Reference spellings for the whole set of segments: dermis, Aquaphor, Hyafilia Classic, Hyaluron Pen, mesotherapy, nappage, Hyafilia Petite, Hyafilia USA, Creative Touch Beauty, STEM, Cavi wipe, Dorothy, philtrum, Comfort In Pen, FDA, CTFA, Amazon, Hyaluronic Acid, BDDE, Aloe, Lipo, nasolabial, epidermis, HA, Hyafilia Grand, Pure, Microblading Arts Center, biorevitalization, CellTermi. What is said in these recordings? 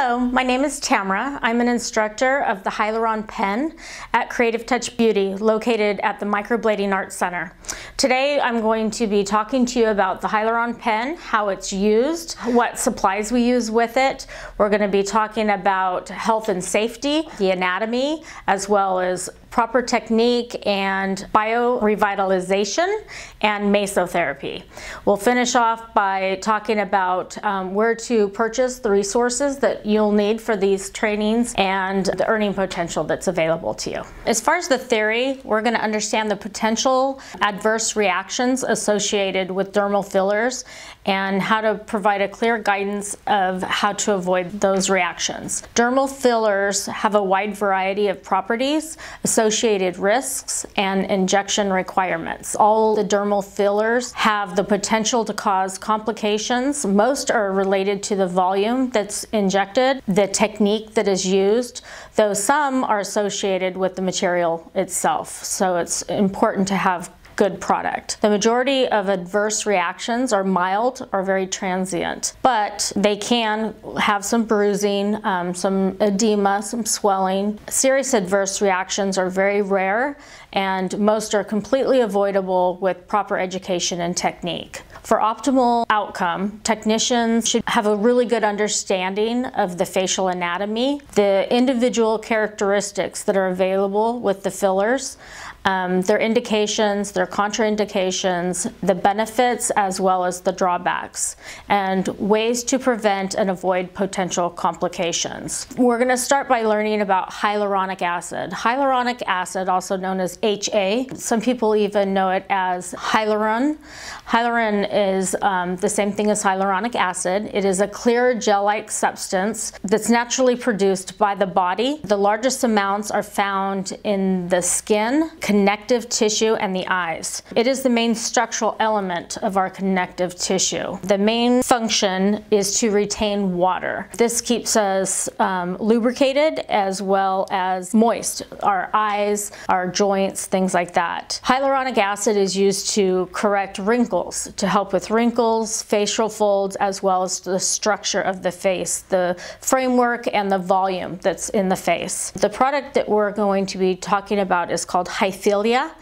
Hello, my name is Tamara. I'm an instructor of the Hyaluron Pen at Creative Touch Beauty, located at the Microblading Arts Center. Today, I'm going to be talking to you about the Hyaluron Pen, how it's used, what supplies we use with it. We're going to be talking about health and safety, the anatomy, as well as proper technique and biorevitalization and mesotherapy. We'll finish off by talking about where to purchase the resources that you'll need for these trainings and the earning potential that's available to you. As far as the theory, we're going to understand the potential adverse reactions associated with dermal fillers and how to provide a clear guidance of how to avoid those reactions. Dermal fillers have a wide variety of properties, associated risks, and injection requirements. All the dermal fillers have the potential to cause complications. Most are related to the volume that's injected, the technique that is used, though some are associated with the material itself. So it's important to have good product. The majority of adverse reactions are mild or very transient, but they can have some bruising, some edema, some swelling. Serious adverse reactions are very rare, and most are completely avoidable with proper education and technique. For optimal outcome, technicians should have a really good understanding of the facial anatomy, the individual characteristics that are available with the fillers, their indications, their contraindications, the benefits as well as the drawbacks, and ways to prevent and avoid potential complications. We're going to start by learning about hyaluronic acid. Hyaluronic acid, also known as HA, some people even know it as hyaluron. Hyaluron is the same thing as hyaluronic acid. It is a clear gel-like substance that's naturally produced by the body. The largest amounts are found in the skin, connective tissue, and the eyes. It is the main structural element of our connective tissue. The main function is to retain water. This keeps us lubricated as well as moist. Our eyes, our joints, things like that. Hyaluronic acid is used to correct wrinkles, to help with wrinkles, facial folds, as well as the structure of the face, the framework and the volume that's in the face. The product that we're going to be talking about is called Hyafilia.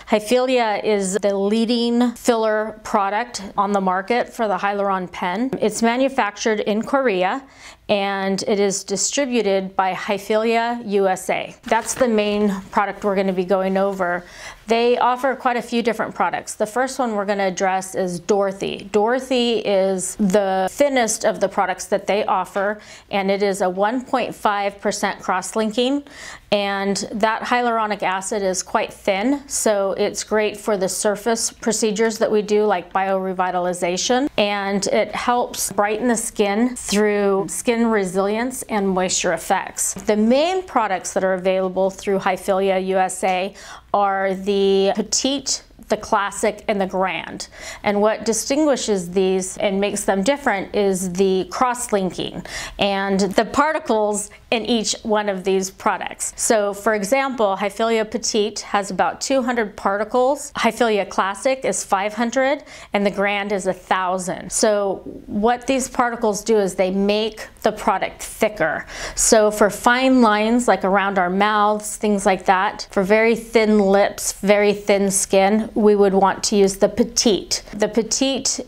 Hyafilia is the leading filler product on the market for the Hyaluron Pen. It's manufactured in Korea and it is distributed by Hyafilia USA. That's the main product we're going to be going over. They offer quite a few different products. The first one we're going to address is Dorothy. Dorothy is the thinnest of the products that they offer, and it is a 1.5% cross-linking, and that hyaluronic acid is quite thin, so it's great for the surface procedures that we do, like biorevitalization, and it helps brighten the skin through skin resilience and moisture effects. The main products that are available through Hyafilia USA are the Petite, the Classic, and the Grand. And what distinguishes these and makes them different is the cross-linking and the particles in each one of these products. So for example, Hyafilia Petite has about 200 particles, Hyafilia Classic is 500, and the Grand is 1,000. So what these particles do is they make the product thicker. So for fine lines like around our mouths, things like that, for very thin lips, very thin skin, we would want to use the Petite. The Petite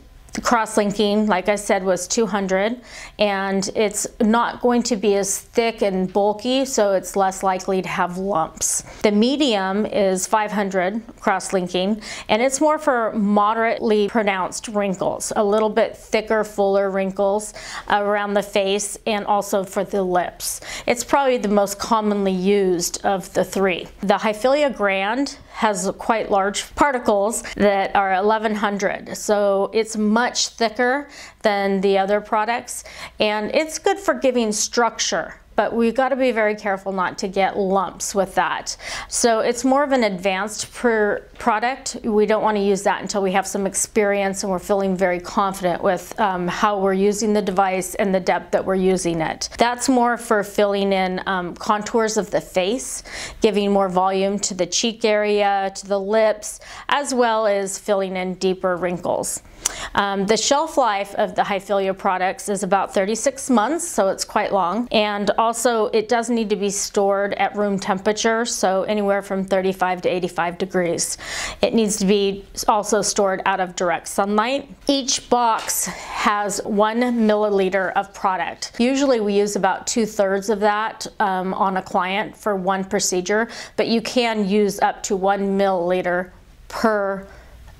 cross-linking, like I said, was 200, and it's not going to be as thick and bulky, so it's less likely to have lumps. The medium is 500 cross-linking, and it's more for moderately pronounced wrinkles, a little bit thicker, fuller wrinkles around the face and also for the lips. It's probably the most commonly used of the three. The Hyafilia Grand has quite large particles that are 1100, so it's much thicker than the other products, and it's good for giving structure, but we've got to be very careful not to get lumps with that. So it's more of an advanced product. We don't want to use that until we have some experience and we're feeling very confident with how we're using the device and the depth that we're using it. That's more for filling in contours of the face, giving more volume to the cheek area, to the lips, as well as filling in deeper wrinkles. The shelf life of the Hyafilia products is about 36 months, so it's quite long. And also it does need to be stored at room temperature, so anywhere from 35 to 85 degrees. It needs to be also stored out of direct sunlight. Each box has 1 milliliter of product. Usually we use about 2/3 of that on a client for one procedure, but you can use up to 1 milliliter per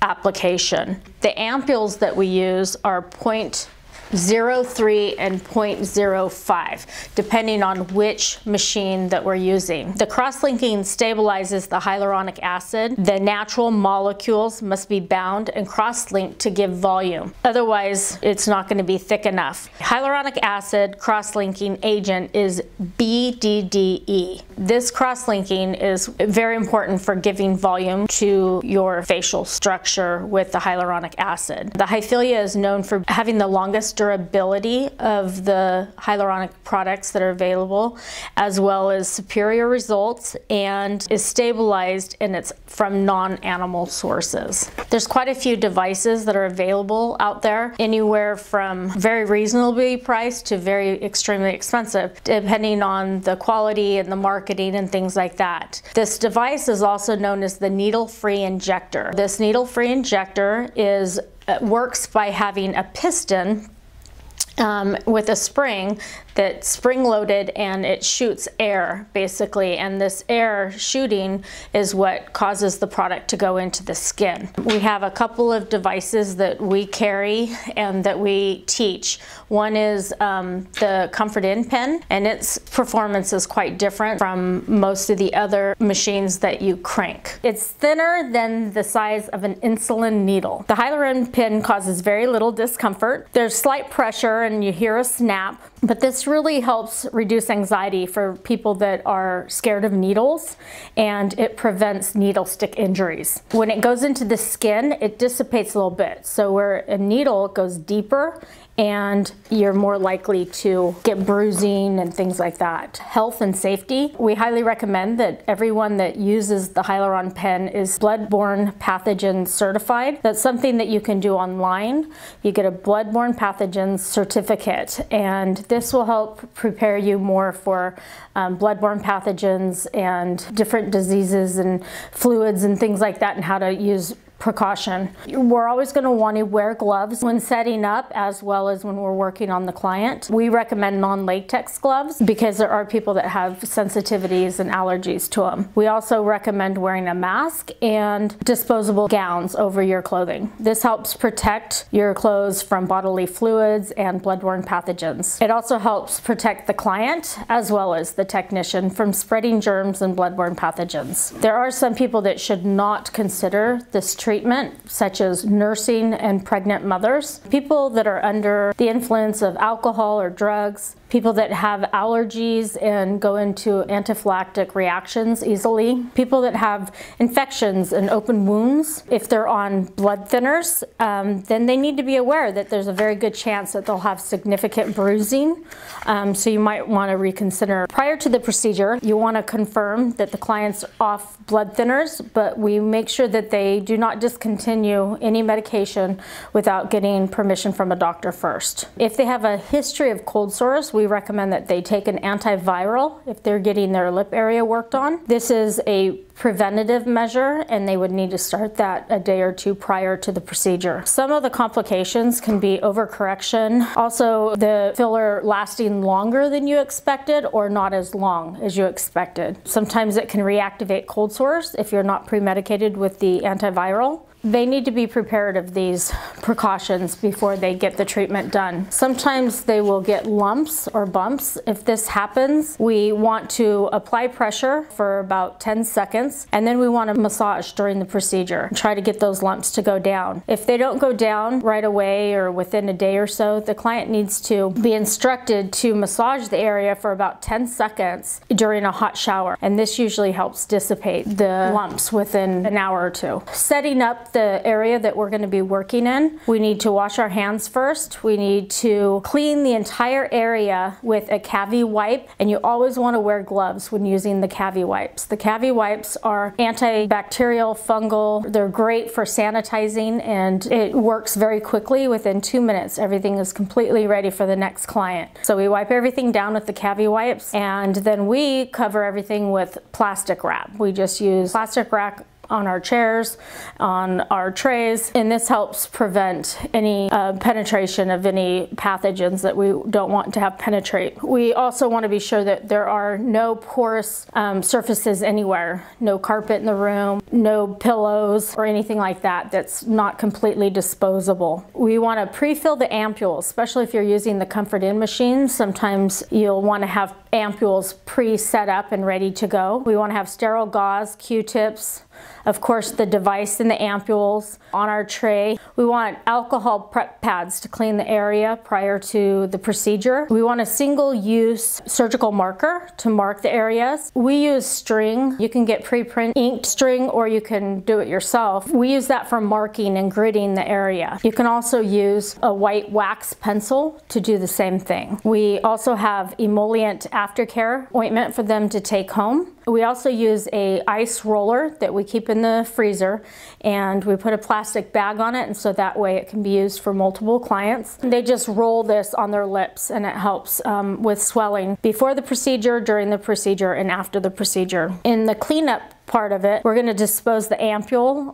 application. The ampules that we use are 0.03 and 0.05, depending on which machine that we're using. The cross-linking stabilizes the hyaluronic acid. The natural molecules must be bound and cross-linked to give volume. Otherwise, it's not going to be thick enough. Hyaluronic acid cross-linking agent is BDDE. This cross-linking is very important for giving volume to your facial structure with the hyaluronic acid. The Hyafilia is known for having the longest durability of the hyaluronic products that are available, as well as superior results, and is stabilized, and it's from non-animal sources. There's quite a few devices that are available out there, anywhere from very reasonably priced to very extremely expensive, depending on the quality and the marketing and things like that. This device is also known as the needle-free injector. This needle-free injector works by having a piston with a spring that's spring-loaded, and it shoots air basically, and this air shooting is what causes the product to go into the skin. We have a couple of devices that we carry and that we teach. One is the Comfort In Pen, and its performance is quite different from most of the other machines that you crank. It's thinner than the size of an insulin needle. The Hyaluron Pen causes very little discomfort. There's slight pressure and you hear a snap, but this really helps reduce anxiety for people that are scared of needles, and it prevents needle stick injuries. When it goes into the skin, it dissipates a little bit. So where a needle goes deeper, and you're more likely to get bruising and things like that. Health and safety. We highly recommend that everyone that uses the Hyaluron Pen is bloodborne pathogen certified. That's something that you can do online. You get a bloodborne pathogen certificate, and this will help prepare you more for bloodborne pathogens and different diseases and fluids and things like that, and how to use precaution. We're always going to want to wear gloves when setting up, as well as when we're working on the client. We recommend non-latex gloves because there are people that have sensitivities and allergies to them. We also recommend wearing a mask and disposable gowns over your clothing. This helps protect your clothes from bodily fluids and bloodborne pathogens. It also helps protect the client as well as the technician from spreading germs and bloodborne pathogens. There are some people that should not consider this treatment, such as nursing and pregnant mothers, people that are under the influence of alcohol or drugs, people that have allergies and go into anaphylactic reactions easily, people that have infections and open wounds. If they're on blood thinners, then they need to be aware that there's a very good chance that they'll have significant bruising, so you might want to reconsider. Prior to the procedure, you want to confirm that the client's off blood thinners, but we make sure that they do not discontinue any medication without getting permission from a doctor first. If they have a history of cold sores, we recommend that they take an antiviral if they're getting their lip area worked on. This is a preventative measure, and they would need to start that a day or two prior to the procedure. Some of the complications can be overcorrection, also the filler lasting longer than you expected or not as long as you expected. Sometimes it can reactivate cold sores if you're not pre-medicated with the antiviral. They need to be prepared of these precautions before they get the treatment done. Sometimes they will get lumps or bumps. If this happens, we want to apply pressure for about 10 seconds, and then we want to massage during the procedure. Try to get those lumps to go down. If they don't go down right away or within a day or so, the client needs to be instructed to massage the area for about 10 seconds during a hot shower, and this usually helps dissipate the lumps within an hour or two. Setting up up the area that we're going to be working in, we need to wash our hands first. We need to clean the entire area with a Cavi wipe, and you always want to wear gloves when using the Cavi wipes. The Cavi wipes are antibacterial, fungal. They're great for sanitizing, and it works very quickly. Within 2 minutes, everything is completely ready for the next client. So we wipe everything down with the Cavi wipes, and then we cover everything with plastic wrap. We just use plastic wrap on our chairs, on our trays, and this helps prevent any penetration of any pathogens that we don't want to have penetrate. We also want to be sure that there are no porous surfaces anywhere, no carpet in the room, no pillows or anything like that that's not completely disposable. We want to pre-fill the ampules, especially if you're using the Comfort In machine. Sometimes you'll want to have ampules pre-set up and ready to go. We want to have sterile gauze, Q-tips, of course the device and the ampules on our tray. We want alcohol prep pads to clean the area prior to the procedure. We want a single-use surgical marker to mark the areas. We use string. You can get pre-print inked string, or you can do it yourself. We use that for marking and gridding the area. You can also use a white wax pencil to do the same thing. We also have emollient aftercare ointment for them to take home. We also use an ice roller that we keep in the freezer, and we put a plastic bag on it, and so that way it can be used for multiple clients. They just roll this on their lips, and it helps with swelling before the procedure, during the procedure, and after the procedure. In the cleanup part of it, we're going to dispose the ampule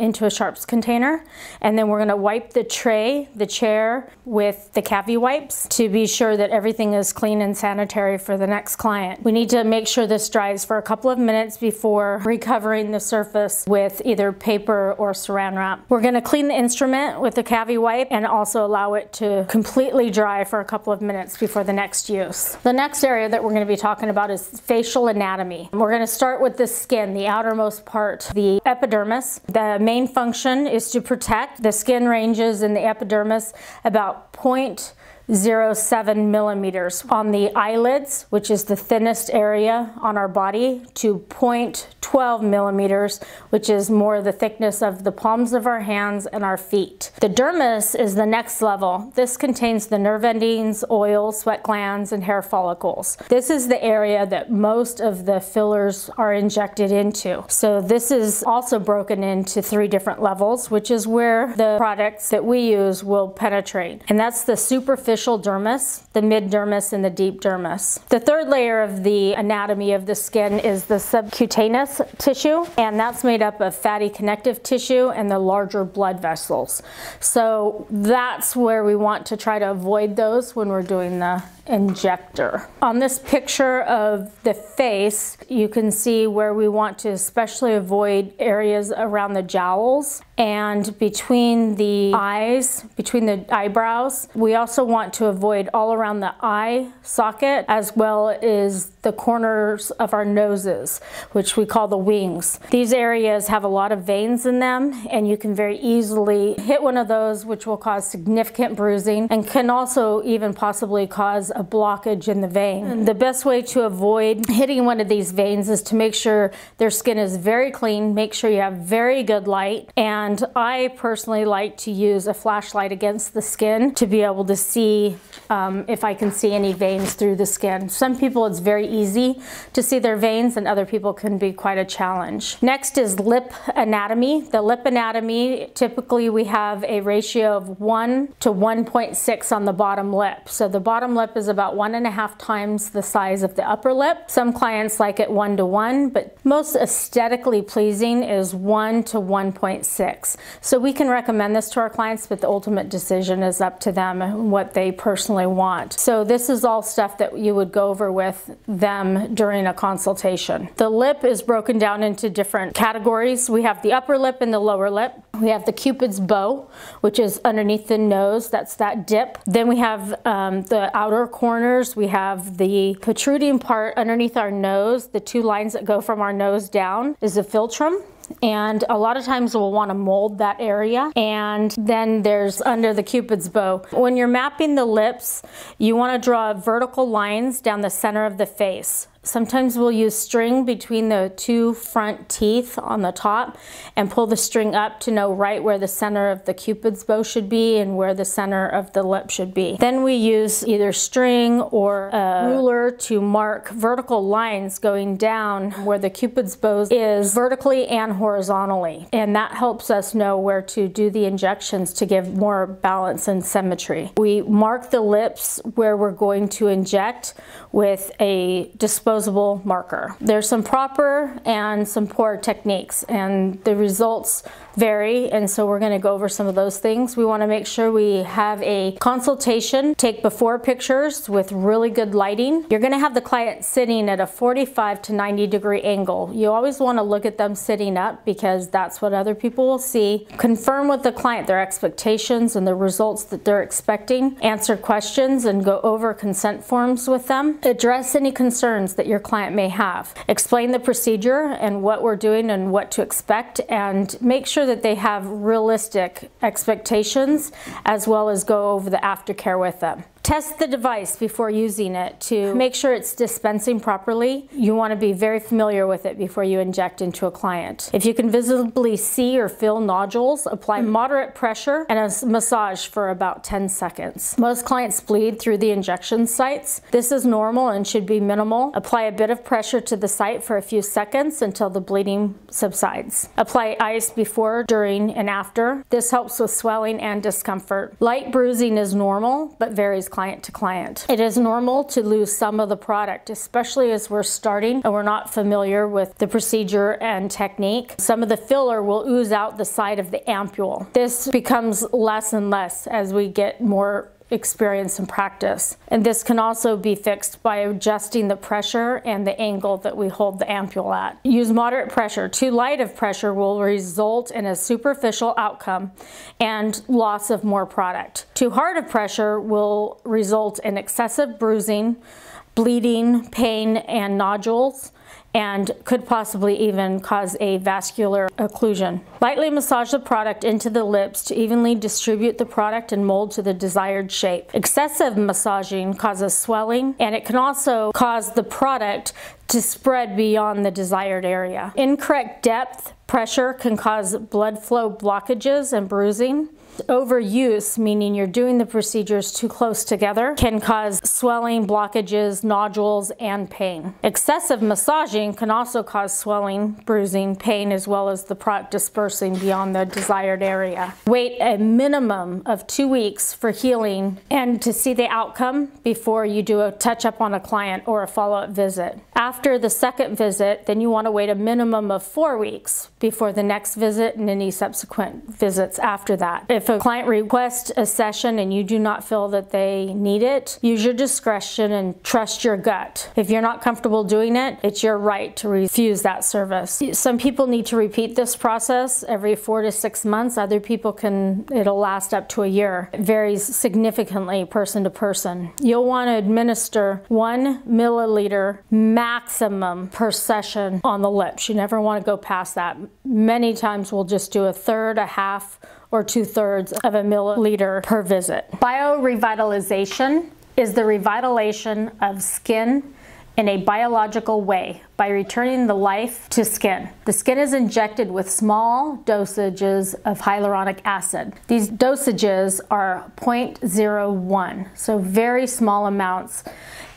into a sharps container, and then we're going to wipe the tray, the chair, with the Cavi wipes to be sure that everything is clean and sanitary for the next client. We need to make sure this dries for a couple of minutes before recovering the surface with either paper or saran wrap. We're going to clean the instrument with the Cavi wipe and also allow it to completely dry for a couple of minutes before the next use. The next area that we're going to be talking about is facial anatomy. We're going to start with the skin, the outermost part, the epidermis. The main function is to protect. The skin ranges in the epidermis about 0.07 millimeters on the eyelids, which is the thinnest area on our body, to 0.12 millimeters, which is more the thickness of the palms of our hands and our feet. The dermis is the next level. This contains the nerve endings, oils, sweat glands, and hair follicles. This is the area that most of the fillers are injected into. So this is also broken into 3 different levels, which is where the products that we use will penetrate. And that's the superficial dermis, the mid dermis, and the deep dermis. The third layer of the anatomy of the skin is the subcutaneous tissue, and that's made up of fatty connective tissue and the larger blood vessels. So that's where we want to try to avoid those when we're doing the injector. On this picture of the face, you can see where we want to especially avoid areas around the jowls and between the eyes, between the eyebrows. We also want to avoid all around the eye socket, as well as the corners of our noses, which we call the wings. These areas have a lot of veins in them, and you can very easily hit one of those, which will cause significant bruising and can also even possibly cause a blockage in the vein. And the best way to avoid hitting one of these veins is to make sure their skin is very clean, make sure you have very good light, and I personally like to use a flashlight against the skin to be able to see if I can see any veins through the skin. Some people it's very easy to see their veins, and other people can be quite a challenge. Next is lip anatomy. The lip anatomy, typically we have a ratio of 1 to 1.6 on the bottom lip. So the bottom lip is about 1.5 times the size of the upper lip. Some clients like it 1 to 1, but most aesthetically pleasing is 1 to 1.6. So we can recommend this to our clients, but the ultimate decision is up to them and what they personally want. So this is all stuff that you would go over with them during a consultation. The lip is broken down into different categories. We have the upper lip and the lower lip. We have the Cupid's bow, which is underneath the nose. That's that dip. Then we have the outer corners. We have the protruding part underneath our nose. The 2 lines that go from our nose down is the philtrum. And a lot of times we'll want to mold that area. And then there's under the Cupid's bow. When you're mapping the lips, you want to draw vertical lines down the center of the face. Sometimes we'll use string between the two front teeth on the top and pull the string up to know right where the center of the cupid's bow should be and where the center of the lip should be. Then we use either string or a ruler to mark vertical lines going down where the cupid's bow is vertically and horizontally. And that helps us know where to do the injections to give more balance and symmetry. We mark the lips where we're going to inject with a disposable marker. There's some proper and some poor techniques, and the results vary, and so we're going to go over some of those things. We want to make sure we have a consultation, take before pictures with really good lighting. You're going to have the client sitting at a 45 to 90 degree angle. You always want to look at them sitting up because that's what other people will see. Confirm with the client their expectations and the results that they're expecting. Answer questions and go over consent forms with them. Address any concerns that your client may have. Explain the procedure and what we're doing and what to expect, and make sure that they have realistic expectations as well as go over the aftercare with them. Test the device before using it to make sure it's dispensing properly. You want to be very familiar with it before you inject into a client. If you can visibly see or feel nodules, apply moderate pressure and a massage for about 10 seconds. Most clients bleed through the injection sites. This is normal and should be minimal. Apply a bit of pressure to the site for a few seconds until the bleeding subsides. Apply ice before, during, and after. This helps with swelling and discomfort. Light bruising is normal, but varies client to client. It is normal to lose some of the product, especially as we're starting and we're not familiar with the procedure and technique. Some of the filler will ooze out the side of the ampule. This becomes less and less as we get more experience and practice. And this can also be fixed by adjusting the pressure and the angle that we hold the ampule at. Use moderate pressure. Too light of pressure will result in a superficial outcome and loss of more product. Too hard of pressure will result in excessive bruising, bleeding, pain, and nodules, and could possibly even cause a vascular occlusion. Lightly massage the product into the lips to evenly distribute the product and mold to the desired shape. Excessive massaging causes swelling, and it can also cause the product to spread beyond the desired area. Incorrect depth pressure can cause blood flow blockages and bruising. Overuse, meaning you're doing the procedures too close together, can cause swelling, blockages, nodules, and pain. Excessive massaging can also cause swelling, bruising, pain, as well as the product dispersing beyond the desired area. Wait a minimum of 2 weeks for healing and to see the outcome before you do a touch-up on a client or a follow-up visit. After the second visit, then you want to wait a minimum of 4 weeks before the next visit and any subsequent visits after that. If a client requests a session and you do not feel that they need it, use your discretion and trust your gut. If you're not comfortable doing it, it's your right to refuse that service. Some people need to repeat this process every 4 to 6 months. Other people it'll last up to a year. It varies significantly person to person. You'll want to administer 1 milliliter maximum per session on the lips. You never want to go past that. Many times we'll just do a third, a half, or 2/3 of a milliliter per visit. Biorevitalization is the revitalization of skin in a biological way by returning the life to skin. The skin is injected with small dosages of hyaluronic acid. These dosages are 0.01, so very small amounts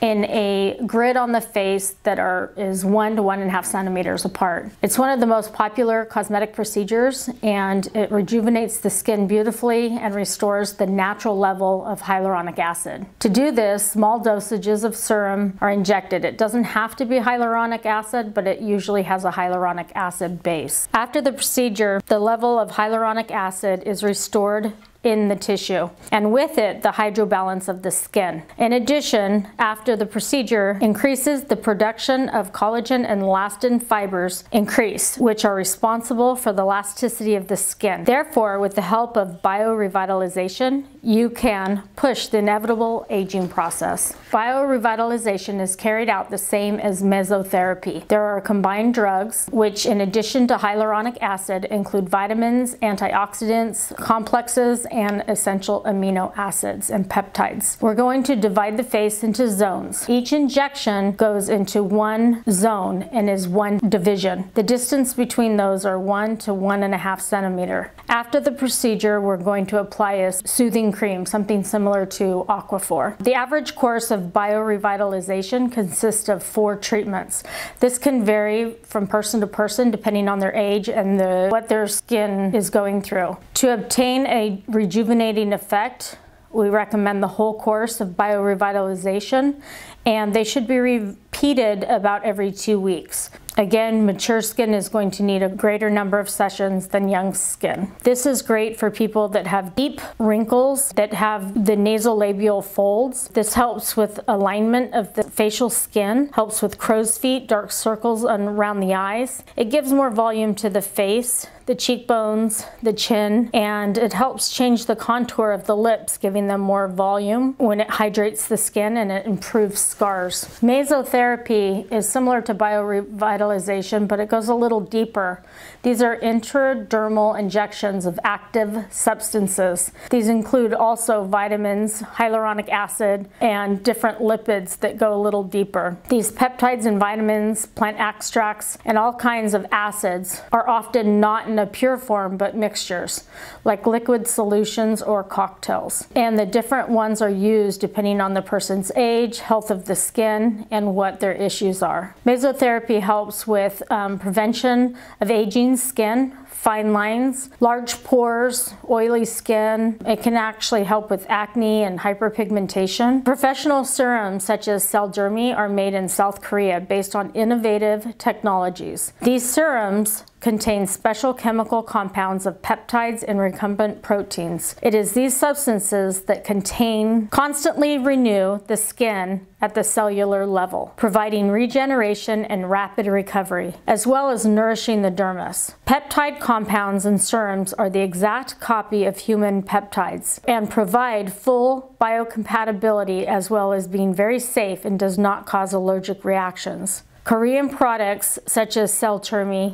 in a grid on the face that is 1 to 1.5 centimeters apart. It's one of the most popular cosmetic procedures, and it rejuvenates the skin beautifully and restores the natural level of hyaluronic acid. To do this, small dosages of serum are injected. It doesn't have to be hyaluronic acid, but it usually has a hyaluronic acid base. After the procedure, the level of hyaluronic acid is restored in the tissue, and with it, the hydro balance of the skin. In addition, after the procedure increases, the production of collagen and elastin fibers increase, which are responsible for the elasticity of the skin. Therefore, with the help of biorevitalization, you can push the inevitable aging process. Biorevitalization is carried out the same as mesotherapy. There are combined drugs, which in addition to hyaluronic acid include vitamins, antioxidants, complexes, and essential amino acids and peptides. We're going to divide the face into zones. Each injection goes into one zone and is one division. The distance between those are 1 to 1.5 centimeters. After the procedure, we're going to apply a soothing cream, something similar to Aquaphor. The average course of biorevitalization consists of 4 treatments. This can vary from person to person depending on their age and what their skin is going through. To obtain a rejuvenating effect, we recommend the whole course of biorevitalization, and they should be repeated about every 2 weeks. Again, mature skin is going to need a greater number of sessions than young skin. This is great for people that have deep wrinkles, that have the nasolabial folds. This helps with alignment of the facial skin, helps with crow's feet, dark circles around the eyes. It gives more volume to the face, the cheekbones, the chin, and it helps change the contour of the lips, giving them more volume when it hydrates the skin, and it improves scars. Mesotherapy is similar to biorevitalization, but it goes a little deeper. These are intradermal injections of active substances. These include also vitamins, hyaluronic acid, and different lipids that go a little deeper. These peptides and vitamins, plant extracts, and all kinds of acids are often not in a pure form but mixtures, like liquid solutions or cocktails. And the different ones are used depending on the person's age, health of the skin, and what their issues are. Mesotherapy helps with prevention of aging skin, fine lines, large pores, oily skin. It can actually help with acne and hyperpigmentation. Professional serums such as CellTermi are made in South Korea based on innovative technologies. These serums contain special chemical compounds of peptides and recombinant proteins. It is these substances that constantly renew the skin at the cellular level, providing regeneration and rapid recovery, as well as nourishing the dermis. Peptide compounds and serums are the exact copy of human peptides and provide full biocompatibility, as well as being very safe and does not cause allergic reactions. Korean products such as CellTermi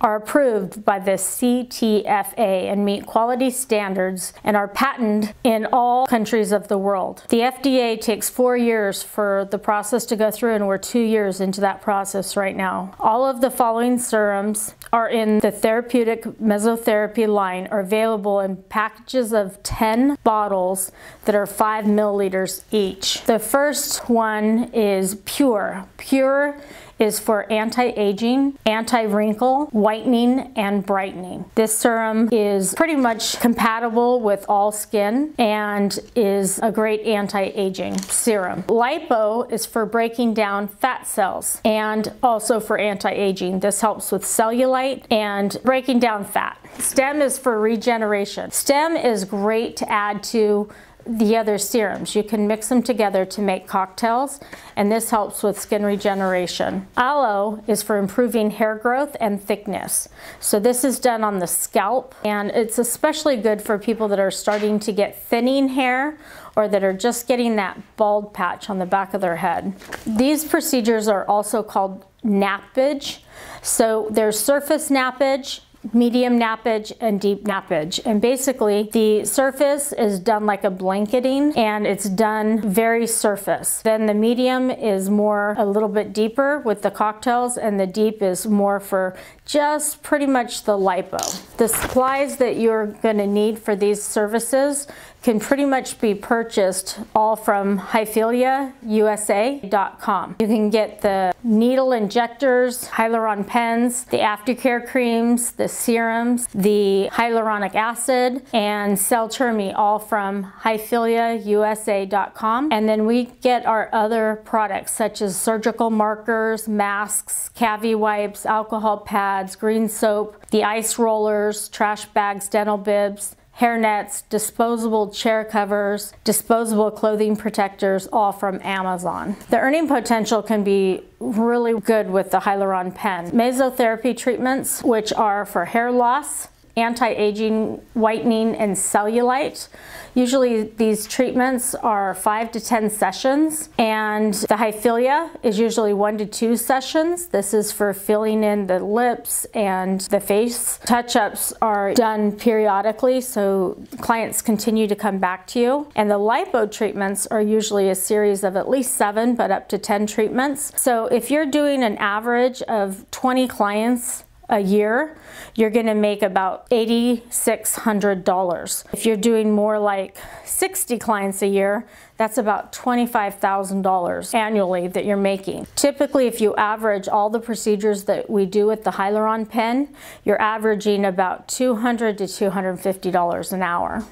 are approved by the CTFA and meet quality standards and are patented in all countries of the world. The FDA takes 4 years for the process to go through, and we're 2 years into that process right now. All of the following serums are in the therapeutic mesotherapy line, are available in packages of 10 bottles that are 5 milliliters each. The first one is Pure. Pure is for anti-aging, anti-wrinkle, whitening, and brightening. This serum is pretty much compatible with all skin and is a great anti-aging serum. Lipo is for breaking down fat cells and also for anti-aging. This helps with cellulite and breaking down fat. STEM is for regeneration. STEM is great to add to the other serums. You can mix them together to make cocktails, and this helps with skin regeneration. Aloe is for improving hair growth and thickness. So this is done on the scalp, and it's especially good for people that are starting to get thinning hair or that are just getting that bald patch on the back of their head. These procedures are also called nappage. So there's surface nappage, medium nappage, and deep nappage. And basically the surface is done like a blanketing, and it's done very surface. Then the medium is more a little bit deeper with the cocktails, and the deep is more for just pretty much the lipo. The supplies that you're going to need for these services can pretty much be purchased all from HyfiliaUSA.com. You can get the needle injectors, Hyaluron Pens, the aftercare creams, the serums, the hyaluronic acid, and CellTermi, all from HyfiliaUSA.com. And then we get our other products such as surgical markers, masks, Cavi wipes, alcohol pads, green soap, the ice rollers, trash bags, dental bibs, hair nets, disposable chair covers, disposable clothing protectors, all from Amazon. The earning potential can be really good with the Hyaluron Pen. Mesotherapy treatments, which are for hair loss, anti-aging, whitening, and cellulite. Usually these treatments are 5 to 10 sessions, and the Hyafilia is usually 1 to 2 sessions. This is for filling in the lips and the face. Touch-ups are done periodically, so clients continue to come back to you. And the lipo treatments are usually a series of at least 7, but up to 10 treatments. So if you're doing an average of 20 clients a year, you're gonna make about $8,600. If you're doing more like 60 clients a year, that's about $25,000 annually that you're making. Typically, if you average all the procedures that we do with the Hyaluron Pen, you're averaging about $200 to $250 an hour.